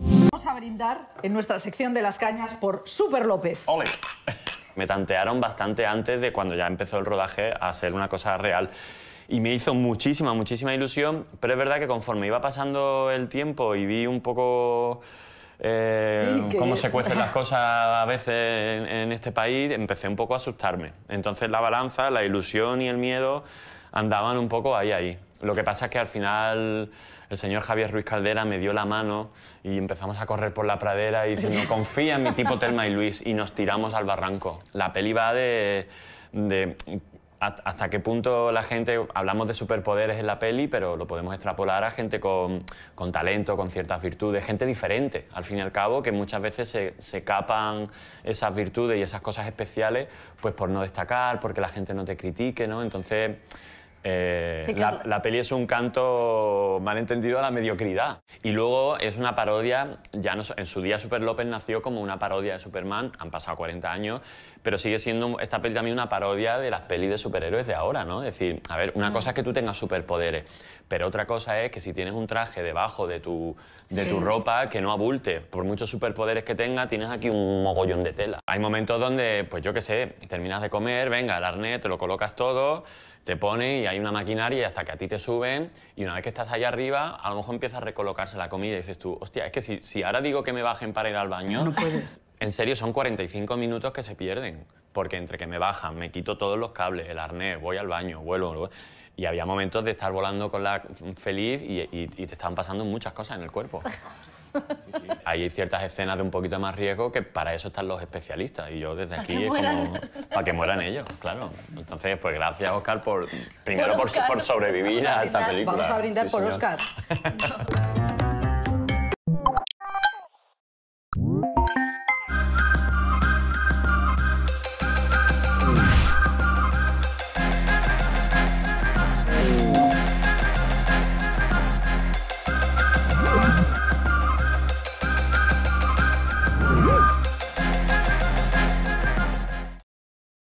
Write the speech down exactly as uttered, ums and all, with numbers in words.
Vamos a brindar en nuestra sección de las cañas por Super López. ¡Ole! Me tantearon bastante antes de cuando ya empezó el rodaje a ser una cosa real. Y me hizo muchísima, muchísima ilusión, pero es verdad que conforme iba pasando el tiempo y vi un poco eh, sí, que... cómo se cuecen las cosas a veces en, en este país, empecé un poco a asustarme. Entonces la balanza, la ilusión y el miedo andaban un poco ahí, ahí. Lo que pasa es que al final el señor Javier Ruiz Caldera me dio la mano y empezamos a correr por la pradera y diciendo, confía en mi tipo Telma y Luis, y nos tiramos al barranco. La peli va de... de hasta qué punto la gente... Hablamos de superpoderes en la peli, pero lo podemos extrapolar a gente con, con talento, con ciertas virtudes, gente diferente, al fin y al cabo, que muchas veces se, se capan esas virtudes y esas cosas especiales pues por no destacar, porque la gente no te critique, ¿no? Entonces... Eh, sí, claro. la, la peli es un canto malentendido a la mediocridad. Y luego es una parodia, ya no, en su día Super López nació como una parodia de Superman, han pasado cuarenta años, pero sigue siendo esta peli también una parodia de las pelis de superhéroes de ahora, ¿no? Es decir, a ver, una ah. cosa es que tú tengas superpoderes, pero otra cosa es que si tienes un traje debajo de tu, de sí. tu ropa, que no abulte. Por muchos superpoderes que tenga, tienes aquí un mogollón de tela. Hay momentos donde, pues yo qué sé, terminas de comer, venga, el arnés, te lo colocas todo, te pones y hay una maquinaria y hasta que a ti te suben, y una vez que estás allá arriba, a lo mejor empieza a recolocarse la comida y dices tú, hostia, es que si, si ahora digo que me bajen para ir al baño... No puedes. En serio, son cuarenta y cinco minutos que se pierden, porque entre que me bajan, me quito todos los cables, el arnés, voy al baño, vuelo... vuelo y había momentos de estar volando con la feliz y, y, y te estaban pasando muchas cosas en el cuerpo. Sí, sí. Hay ciertas escenas de un poquito más riesgo que para eso están los especialistas y yo desde aquí es mueran? como... Para que mueran ellos, claro. Entonces, pues gracias, Óscar, por... Primero por, por, por sobrevivir a esta película. Vamos a brindar sí, por Óscar.